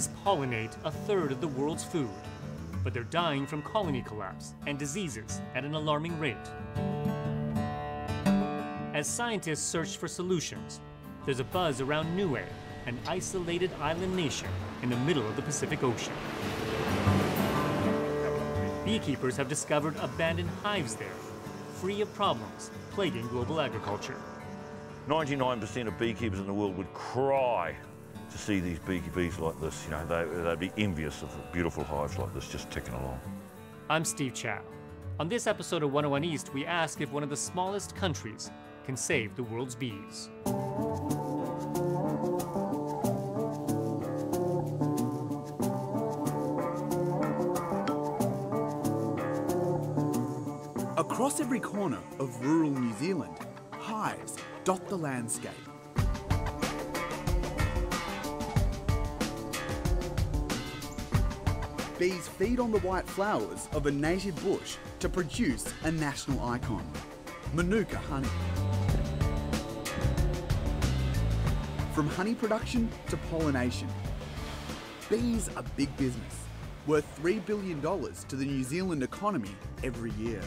Bees pollinate a third of the world's food, but they're dying from colony collapse and diseases at an alarming rate. As scientists search for solutions, there's a buzz around Niue, an isolated island nation in the middle of the Pacific Ocean. Beekeepers have discovered abandoned hives there, free of problems plaguing global agriculture. 99% of beekeepers in the world would cry to see these bees like this. You know, they'd be envious of beautiful hives like this just ticking along. I'm Steve Chow. On this episode of 101 East, we ask if one of the smallest countries can save the world's bees. Across every corner of rural New Zealand, hives dot the landscape. Bees feed on the white flowers of a native bush to produce a national icon, Manuka honey. From honey production to pollination, bees are big business, worth $3 billion to the New Zealand economy every year.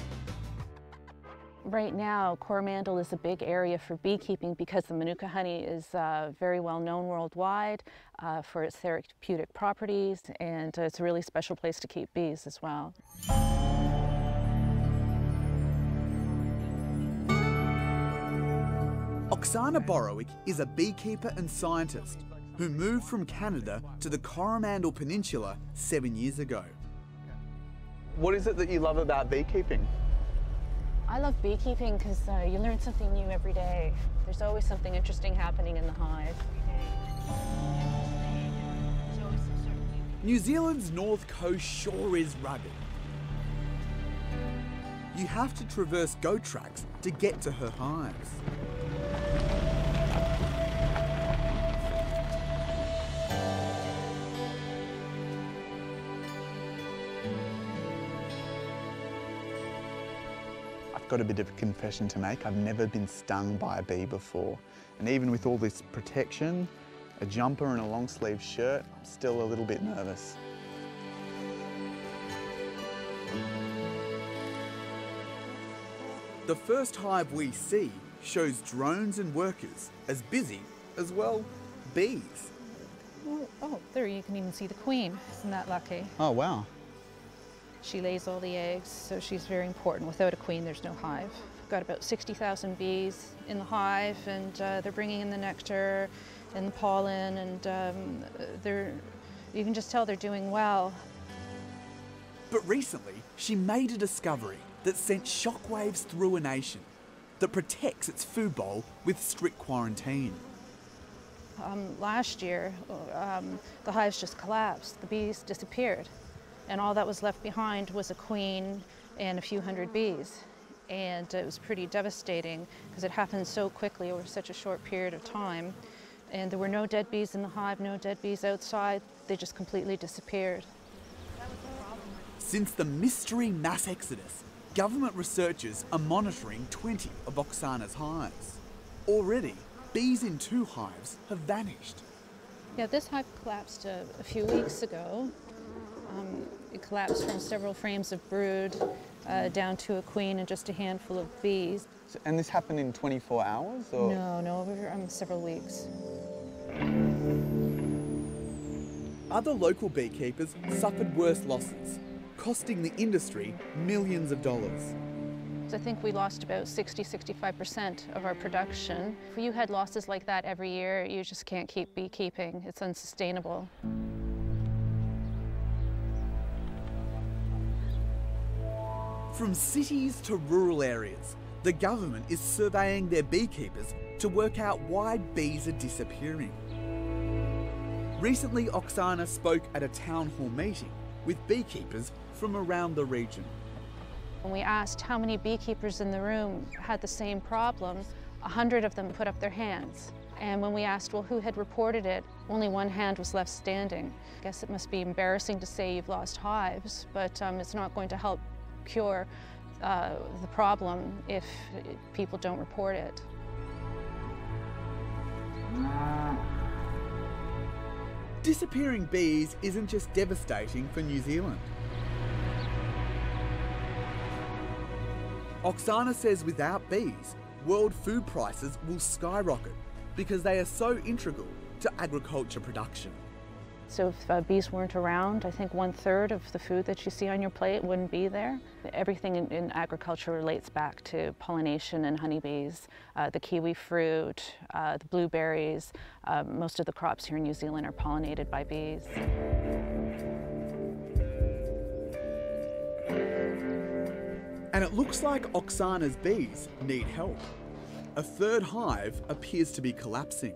Right now, Coromandel is a big area for beekeeping because the Manuka honey is very well known worldwide for its therapeutic properties, and it's a really special place to keep bees as well. Oksana Borowick is a beekeeper and scientist who moved from Canada to the Coromandel Peninsula 7 years ago. What is it that you love about beekeeping? I love beekeeping because you learn something new every day. There's always something interesting happening in the hive. New Zealand's north coast sure is rugged. You have to traverse goat tracks to get to her hives. I've got a bit of a confession to make. I've never been stung by a bee before. And even with all this protection, a jumper and a long sleeve shirt, I'm still a little bit nervous. The first hive we see shows drones and workers as busy as, well, bees. Oh, there you can even see the queen. Isn't that lucky? Oh, wow. She lays all the eggs, so she's very important. Without a queen, there's no hive. We've got about 60,000 bees in the hive, and they're bringing in the nectar and the pollen, and you can just tell they're doing well. But recently, she made a discovery that sent shockwaves through a nation that protects its food bowl with strict quarantine. Last year, the hives just collapsed. The bees disappeared. And all that was left behind was a queen and a few hundred bees. And it was pretty devastating because it happened so quickly over such a short period of time. And there were no dead bees in the hive, no dead bees outside. They just completely disappeared. That was the problem. Since the mystery mass exodus, government researchers are monitoring 20 of Oksana's hives. Already, bees in 2 hives have vanished. Yeah, this hive collapsed a few weeks ago. It collapsed from several frames of brood down to a queen and just a handful of bees. And this happened in 24 hours? Or? No, over several weeks. Other local beekeepers suffered worse losses, costing the industry millions of dollars. So I think we lost about 60–65% of our production. If you had losses like that every year, you just can't keep beekeeping. It's unsustainable. From cities to rural areas, the government is surveying their beekeepers to work out why bees are disappearing. Recently, Oksana spoke at a town hall meeting with beekeepers from around the region. When we asked how many beekeepers in the room had the same problems, 100 of them put up their hands. And when we asked, well, who had reported it, only one hand was left standing. I guess it must be embarrassing to say you've lost hives, but it's not going to help cure the problem if people don't report it. disappearing bees isn't just devastating for New Zealand. Oksana says without bees, world food prices will skyrocket because they are so integral to agriculture production. So if bees weren't around, I think 1/3 of the food that you see on your plate wouldn't be there. Everything in agriculture relates back to pollination and honeybees, the kiwi fruit, the blueberries. Most of the crops here in New Zealand are pollinated by bees. And it looks like Oksana's bees need help. A third hive appears to be collapsing.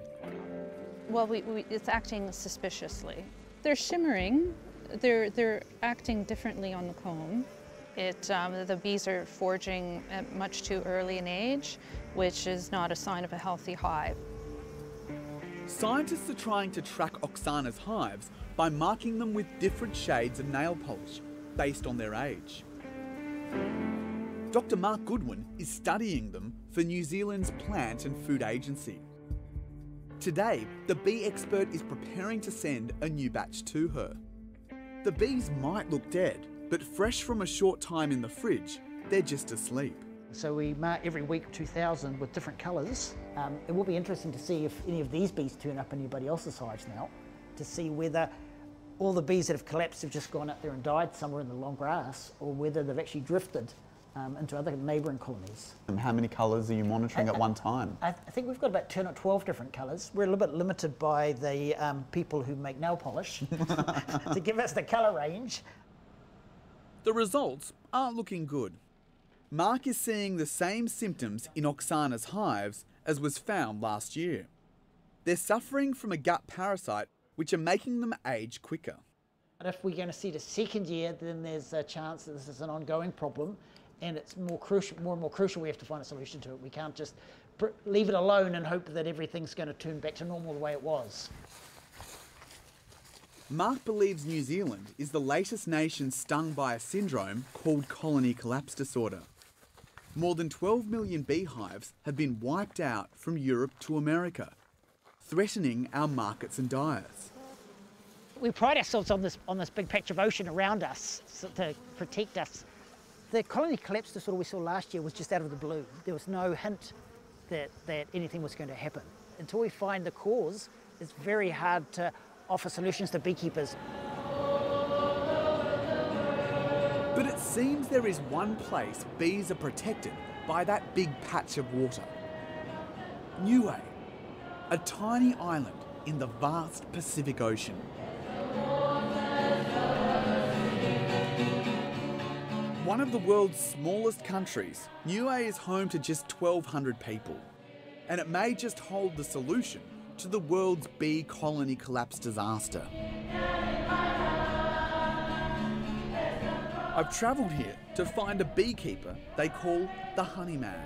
Well, it's acting suspiciously. They're shimmering. They're acting differently on the comb. The bees are foraging at much too early an age, which is not a sign of a healthy hive. Scientists are trying to track Oksana's hives by marking them with different shades of nail polish based on their age. Dr. Mark Goodwin is studying them for New Zealand's Plant and Food Agency. Today, the bee expert is preparing to send a new batch to her. The bees might look dead, but fresh from a short time in the fridge, they're just asleep. So we mark every week 2,000 with different colours. It will be interesting to see if any of these bees turn up in anybody else's hives now, to see whether all the bees that have collapsed have just gone up there and died somewhere in the long grass, or whether they've actually drifted into other neighbouring colonies. And how many colours are you monitoring at one time? I think we've got about 10 or 12 different colours. We're a little bit limited by the people who make nail polish to give us the colour range. The results aren't looking good. Mark is seeing the same symptoms in Oksana's hives as was found last year. They're suffering from a gut parasite which are making them age quicker. And if we're going to see the second year, then there's a chance that this is an ongoing problem. And it's more and more crucial we have to find a solution to it. We can't just leave it alone and hope that everything's going to turn back to normal the way it was. Mark believes New Zealand is the latest nation stung by a syndrome called Colony Collapse Disorder. More than 12 million beehives have been wiped out from Europe to America, threatening our markets and dyers. We pride ourselves on this big patch of ocean around us to protect us. The colony collapse disorder we saw last year was just out of the blue. There was no hint that anything was going to happen. Until we find the cause, it's very hard to offer solutions to beekeepers. But it seems there is one place bees are protected by that big patch of water. Niue, a tiny island in the vast Pacific Ocean. One of the world's smallest countries, Niue is home to just 1,200 people, and it may just hold the solution to the world's bee colony collapse disaster. I've travelled here to find a beekeeper they call the Honey Man.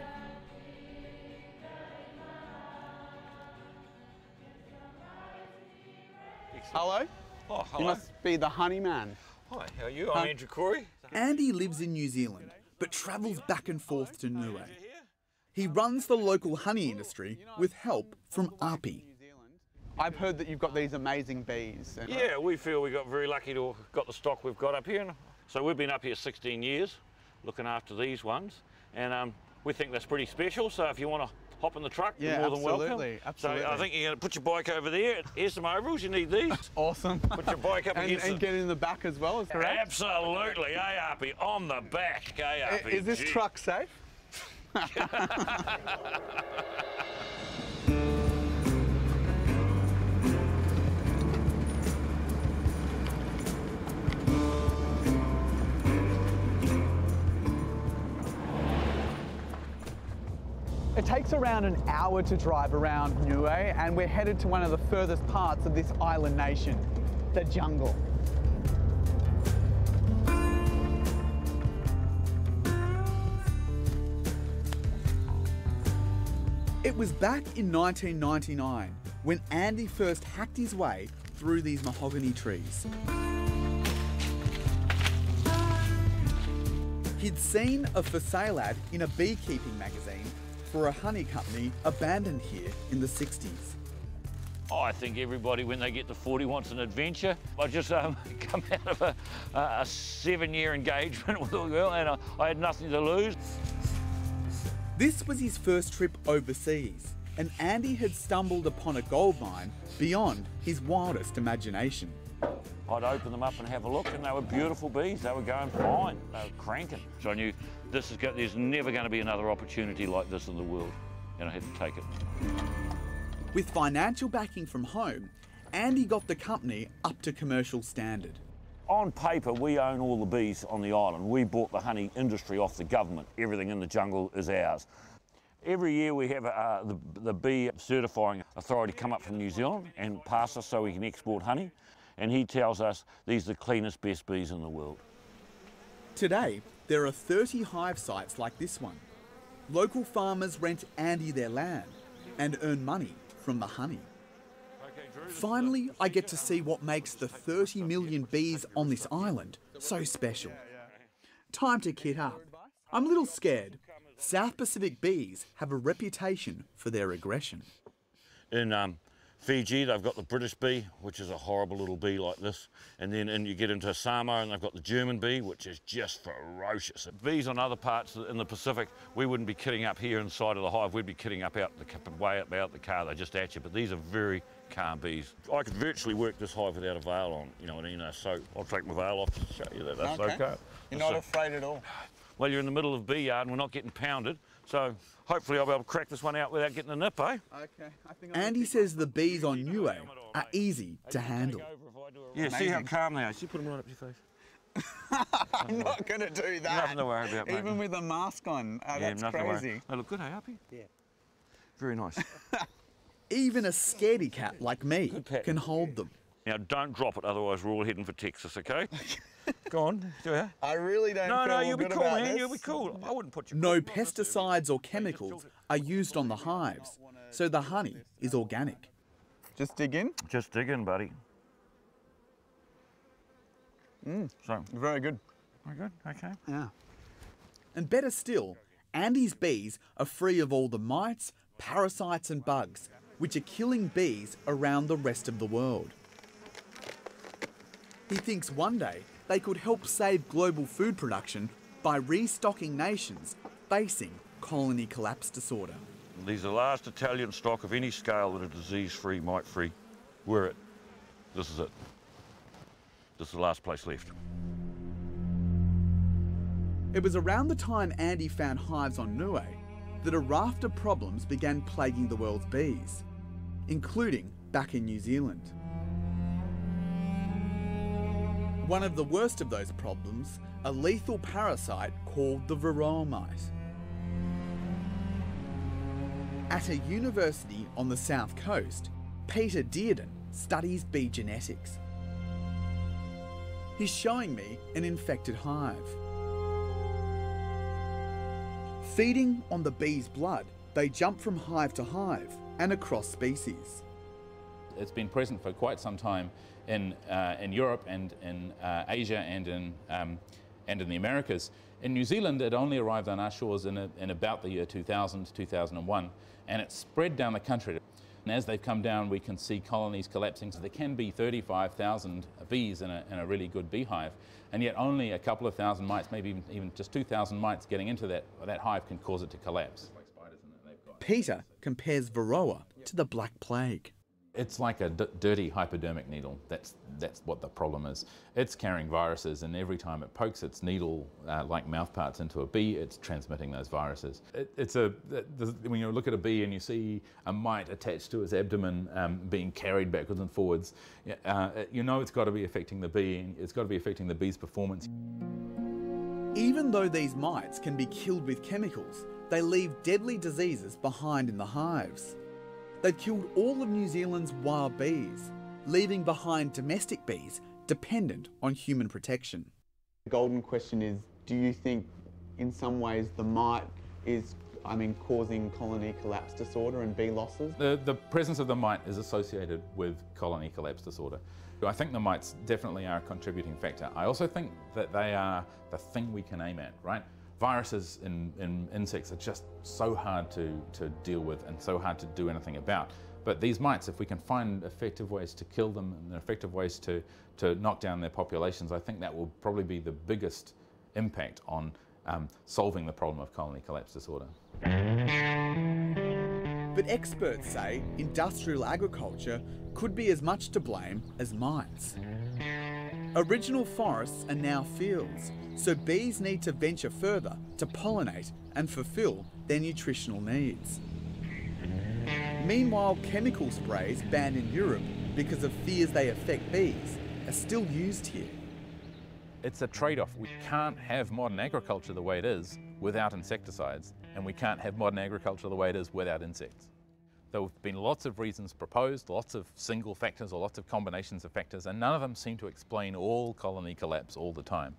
Hello? Oh, hello. You must be the Honey Man. Hi, how are you? I'm Andrew Corey. Andy lives in New Zealand, but travels back and forth to Niue. He runs the local honey industry with help from API. I've heard that you've got these amazing bees. Yeah, we feel we got very lucky to have got the stock we've got up here. So we've been up here 16 years looking after these ones, and we think that's pretty special. So if you want to hop in the truck, yeah, you're more than welcome. Absolutely. So I think you're going to put your bike over there. Here's some overalls, you need these. Awesome. Put your bike up against and get in the back as well, is correct? Absolutely, ARP, on the back, ARP. Is this truck safe? It takes around an hour to drive around Niue, and we're headed to one of the furthest parts of this island nation, the jungle. It was back in 1999 when Andy first hacked his way through these mahogany trees. He'd seen a for sale ad in a beekeeping magazine for a honey company abandoned here in the 60s. I think everybody, when they get to 40, wants an adventure. I just come out of a 7-year engagement with a girl, and I had nothing to lose. This was his first trip overseas, and Andy had stumbled upon a gold mine beyond his wildest imagination. I'd open them up and have a look, and they were beautiful bees. They were going fine, they were cranking. So I knew there's never going to be another opportunity like this in the world, and I had to take it. With financial backing from home, Andy got the company up to commercial standard. On paper, we own all the bees on the island. We bought the honey industry off the government. Everything in the jungle is ours. Every year we have the bee certifying authority come up from New Zealand and pass us so we can export honey. And he tells us these are the cleanest, best bees in the world. Today, there are 30 hive sites like this one. Local farmers rent Andy their land and earn money from the honey. Finally, I get to see what makes the 30 million bees on this island so special. Time to kit up. I'm a little scared. South Pacific bees have a reputation for their aggression. In Fiji, they've got the British bee, which is a horrible little bee like this. And then you get into Samoa and they've got the German bee, which is just ferocious. Bees on other parts in the Pacific, we wouldn't be kitting up here inside of the hive. We'd be kitting up way out the car. They're just at you. But these are very calm bees. I could virtually work this hive without a veil on, you know what I mean? So I'll take my veil off to show you that that's okay. You're not afraid at all? Well, you're in the middle of bee yard and we're not getting pounded. So hopefully I'll be able to crack this one out without getting a nip, eh? Okay. Andy says the bees on Niue are easy to handle. Yeah, amazing. See how calm they are. See, put them right up your face. I'm not going to do that. Nothing to worry about, mate. Even with a mask on, that's crazy. They look good, eh, Uppy? Yeah. Very nice. Even a scaredy cat like me can hold them. Now, don't drop it, otherwise we're all heading for Texas, okay? Go on, do it. I really don't feel good about this. No, you'll be cool, man, you'll be cool. I wouldn't put you... No pesticides or chemicals are used on the hives, so the honey is organic. Just dig in? Just dig in, buddy. So, very good. Very good, okay. Yeah. And better still, Andy's bees are free of all the mites, parasites and bugs, which are killing bees around the rest of the world. He thinks one day they could help save global food production by restocking nations facing colony collapse disorder. These are the last Italian stock of any scale that are disease-free, mite-free. We're it. This is it. This is the last place left. It was around the time Andy found hives on Niue that a raft of problems began plaguing the world's bees, including back in New Zealand. One of the worst of those problems, a lethal parasite called the varroa mite. At a university on the south coast, Peter Dearden studies bee genetics. He's showing me an infected hive. Feeding on the bee's blood, they jump from hive to hive and across species. It's been present for quite some time in Europe and in Asia and in the Americas. In New Zealand, it only arrived on our shores in about the year 2000 to 2001, and it spread down the country. And as they've come down, we can see colonies collapsing. So there can be 35,000 bees in a really good beehive, and yet only a couple of thousand mites, maybe even just 2,000 mites getting into that hive can cause it to collapse. Peter compares varroa to the Black Plague. It's like a dirty hypodermic needle. That's what the problem is. It's carrying viruses, and every time it pokes its needle like mouthparts into a bee, it's transmitting those viruses. When you look at a bee and you see a mite attached to its abdomen being carried backwards and forwards, you know it's got to be affecting the bee, and it's got to be affecting the bee's performance. Even though these mites can be killed with chemicals, they leave deadly diseases behind in the hives. They've killed all of New Zealand's wild bees, leaving behind domestic bees dependent on human protection. The golden question is, do you think in some ways the mite is, causing colony collapse disorder and bee losses? The presence of the mite is associated with colony collapse disorder. I think the mites definitely are a contributing factor. I also think that they are the thing we can aim at, right? Viruses in insects are just so hard to deal with and so hard to do anything about. But these mites, if we can find effective ways to kill them and effective ways to knock down their populations, I think that will probably be the biggest impact on solving the problem of colony collapse disorder. But experts say industrial agriculture could be as much to blame as mites. Original forests are now fields, so bees need to venture further to pollinate and fulfill their nutritional needs. Meanwhile, chemical sprays banned in Europe because of fears they affect bees are still used here. It's a trade-off. We can't have modern agriculture the way it is without insecticides, and we can't have modern agriculture the way it is without insects. There have been lots of reasons proposed, lots of single factors or lots of combinations of factors, and none of them seem to explain all colony collapse all the time.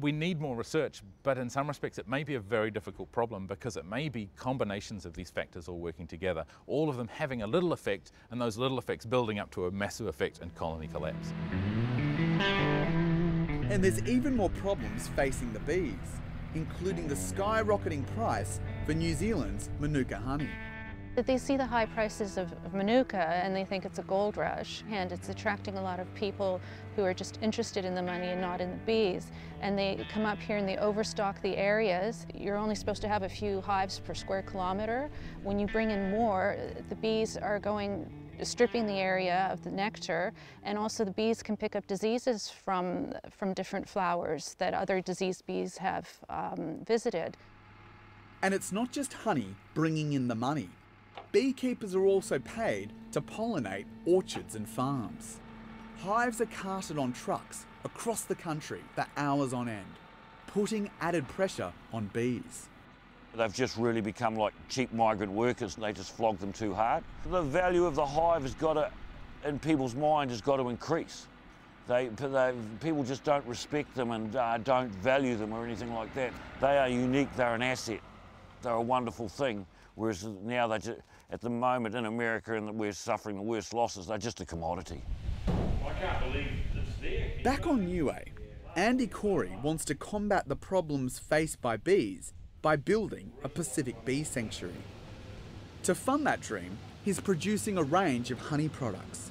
We need more research, but in some respects it may be a very difficult problem because it may be combinations of these factors all working together, all of them having a little effect, and those little effects building up to a massive effect in colony collapse. And there's even more problems facing the bees, including the skyrocketing price for New Zealand's Manuka honey. That they see the high prices of Manuka and they think it's a gold rush, and it's attracting a lot of people who are just interested in the money and not in the bees. And they come up here and they overstock the areas. You're only supposed to have a few hives per square kilometer. When you bring in more, the bees are stripping the area of the nectar, and also the bees can pick up diseases from different flowers that other diseased bees have visited. And it's not just honey bringing in the money. Beekeepers are also paid to pollinate orchards and farms. Hives are carted on trucks across the country for hours on end, putting added pressure on bees. They've just really become like cheap migrant workers, and they just flog them too hard. The value of the hive has got to, in people's mind, has got to increase. People just don't respect them and don't value them or anything like that. They are unique, they're an asset, they're a wonderful thing. Whereas now, at the moment in America, and we're suffering the worst losses, they're just a commodity. I can't believe it's there. Back on Niue, Andy Corey wants to combat the problems faced by bees by building a Pacific bee sanctuary. To fund that dream, he's producing a range of honey products.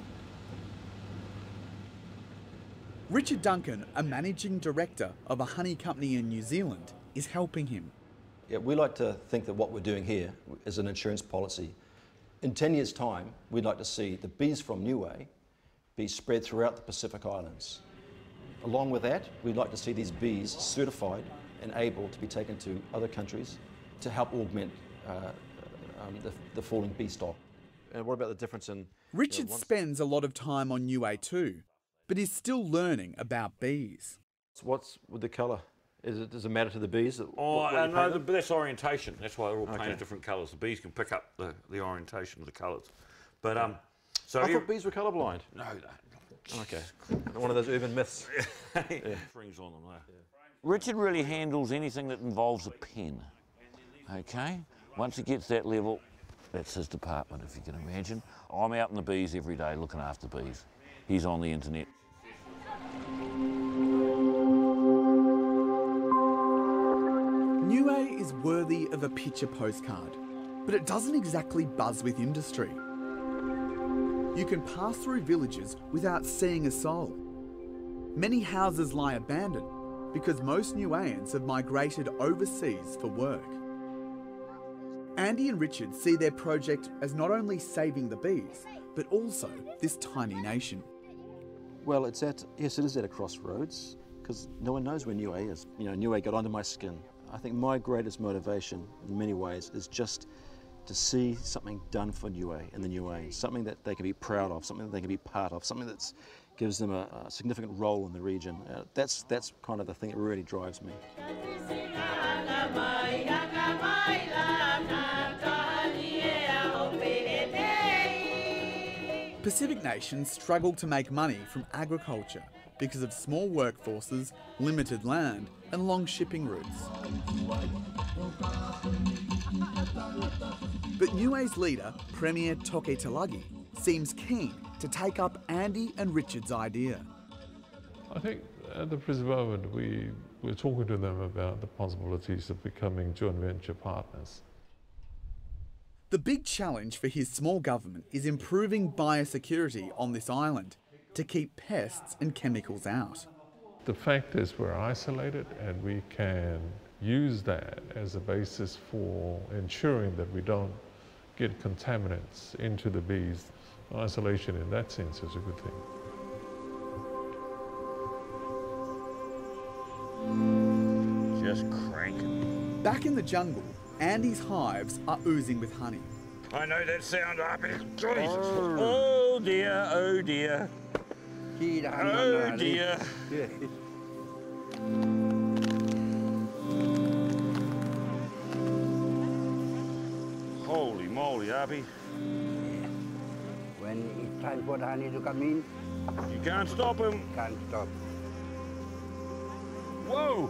Richard Duncan, a managing director of a honey company in New Zealand, is helping him. Yeah, we like to think that what we're doing here is an insurance policy. In 10 years' time, we'd like to see the bees from Niue be spread throughout the Pacific Islands. Along with that, we'd like to see these bees certified and able to be taken to other countries to help augment the falling bee stock. And what about the difference in... Richard spends a lot of time on Niue too, but he's still learning about bees. So what's with the colour? Does it matter to the bees? No, that's orientation. That's why they're all painted different colours. The bees can pick up the orientation of the colours. But so I thought bees were colourblind. No, no. Okay. One of those urban myths. Yeah. Springs on them there. Yeah. Richard really handles anything that involves a pen. Okay. Once he gets that level, that's his department, if you can imagine. I'm out in the bees every day looking after bees. He's on the internet. Niue is worthy of a picture postcard, but it doesn't exactly buzz with industry. You can pass through villages without seeing a soul. Many houses lie abandoned because most Niueans have migrated overseas for work. Andy and Richard see their project as not only saving the bees, but also this tiny nation. Well, it is at a crossroads because no one knows where Niue is. You know, Niue got under my skin. I think my greatest motivation, in many ways, is just to see something done for Niue and the Niueans, something that they can be proud of, something that they can be part of, something that gives them a significant role in the region. That's kind of the thing that really drives me. Pacific nations struggle to make money from agriculture because of small workforces, limited land, and long shipping routes. But Niue's leader, Premier Toke Talagi, seems keen to take up Andy and Richard's idea. I think at the present moment we're talking to them about the possibilities of becoming joint venture partners. The big challenge for his small government is improving biosecurity on this island to keep pests and chemicals out. The fact is we're isolated and we can use that as a basis for ensuring that we don't get contaminants into the bees. Isolation in that sense is a good thing. Just cranking. Back in the jungle, Andy's hives are oozing with honey. I know that sound, Jesus. Oh, oh dear, oh dear. Oh dear. Holy moly, Arby. When it's time for the honey to come in, you can't stop him. Can't stop. Whoa!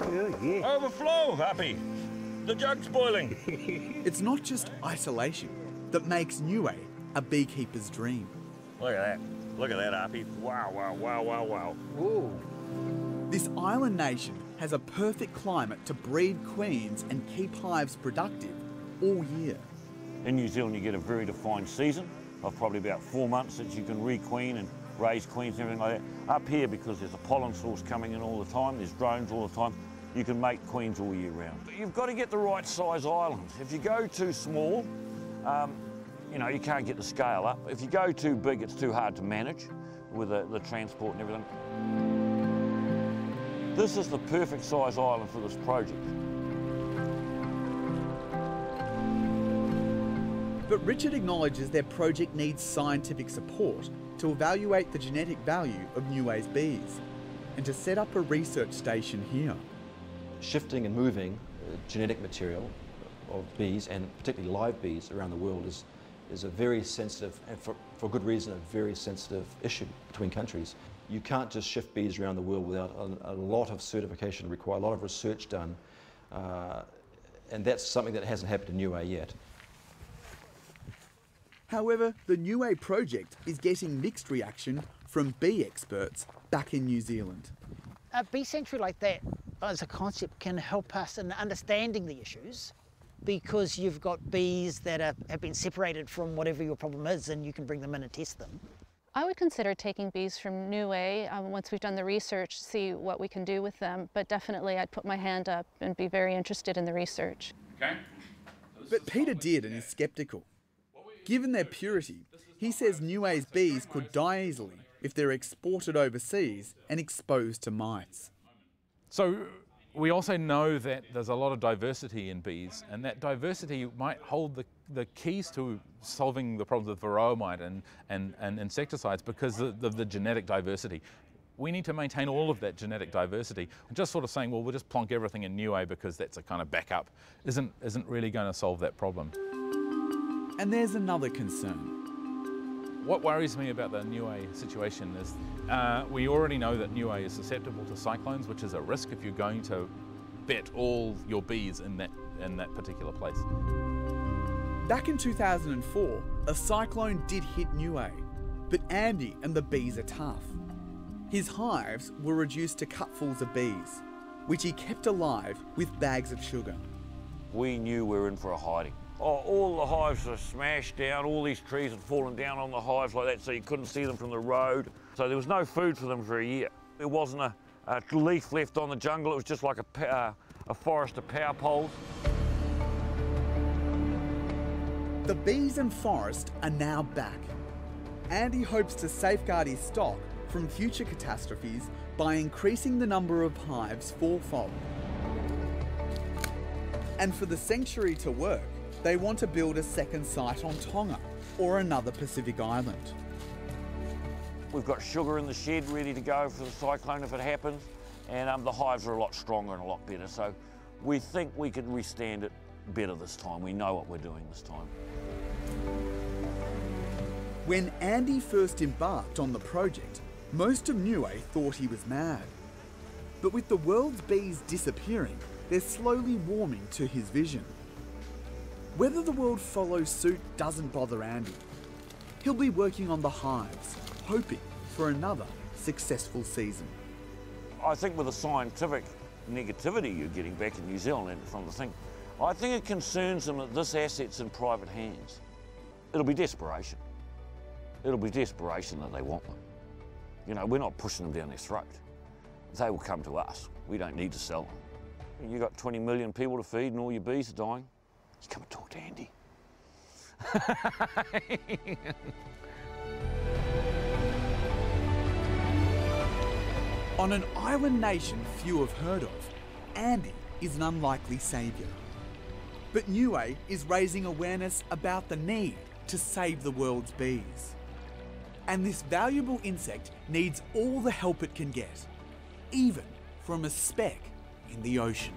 Oh, yeah. Overflow, Happy. The jug's boiling. It's not just isolation that makes Niue a beekeeper's dream. Look at that. Look at that, Happy. Wow, wow, wow, wow, wow. Ooh. This island nation has a perfect climate to breed queens and keep hives productive all year. In New Zealand, you get a very defined season of probably about 4 months that you can re-queen and raise queens and everything like that. Up here, because there's a pollen source coming in all the time, there's drones all the time, you can make queens all year round. But you've got to get the right size island. If you go too small, you know, you can't get the scale up. If you go too big, it's too hard to manage with the transport and everything. This is the perfect size island for this project. But Richard acknowledges their project needs scientific support to evaluate the genetic value of Niue's bees and to set up a research station here. Shifting and moving genetic material of bees, and particularly live bees, around the world is a very sensitive, and for good reason, a very sensitive issue between countries. You can't just shift bees around the world without a lot of certification required, a lot of research done, and that's something that hasn't happened in Niue yet. However, the Niue project is getting mixed reaction from bee experts back in New Zealand. A bee sanctuary like that as a concept can help us in understanding the issues, because you've got bees that have been separated from whatever your problem is, and you can bring them in and test them. I would consider taking bees from Niue once we've done the research, see what we can do with them, but definitely I'd put my hand up and be very interested in the research. Okay. But Peter Dearden is sceptical. Given their purity, he says Niue's bees could die easily if they're exported overseas and exposed to mites. So we also know that there's a lot of diversity in bees, and that diversity might hold the keys to solving the problems with varroa mite and insecticides, because of the genetic diversity. We need to maintain all of that genetic diversity. And just sort of saying, well, we'll just plonk everything in Niue because that's a kind of backup isn't really going to solve that problem. And there's another concern. What worries me about the Niue situation is we already know that Niue is susceptible to cyclones, which is a risk if you're going to bet all your bees in that particular place. Back in 2004, a cyclone did hit Niue, but Andy and the bees are tough. His hives were reduced to cupfuls of bees, which he kept alive with bags of sugar. We knew we were in for a hiding. Oh, all the hives are smashed down, all these trees had fallen down on the hives like that, so you couldn't see them from the road. So there was no food for them for a year. There wasn't a leaf left on the jungle, it was just like a forest of power poles. The bees and forest are now back. Andy hopes to safeguard his stock from future catastrophes by increasing the number of hives fourfold. And for the sanctuary to work, they want to build a second site on Tonga or another Pacific island. We've got sugar in the shed ready to go for the cyclone if it happens, and the hives are a lot stronger and a lot better, so we think we can withstand it better this time. We know what we're doing this time. When Andy first embarked on the project, most of Niue thought he was mad. But with the world's bees disappearing, they're slowly warming to his vision. Whether the world follows suit doesn't bother Andy. He'll be working on the hives, hoping for another successful season. I think with the scientific negativity you're getting back in New Zealand from the thing, I think it concerns them that this asset's in private hands. It'll be desperation. It'll be desperation that they want them. You know, we're not pushing them down their throat. They will come to us. We don't need to sell them. You've got 20 million people to feed and all your bees are dying. Just come and talk to Andy. On an island nation few have heard of, Andy is an unlikely saviour. But Niue is raising awareness about the need to save the world's bees. And this valuable insect needs all the help it can get, even from a speck in the ocean.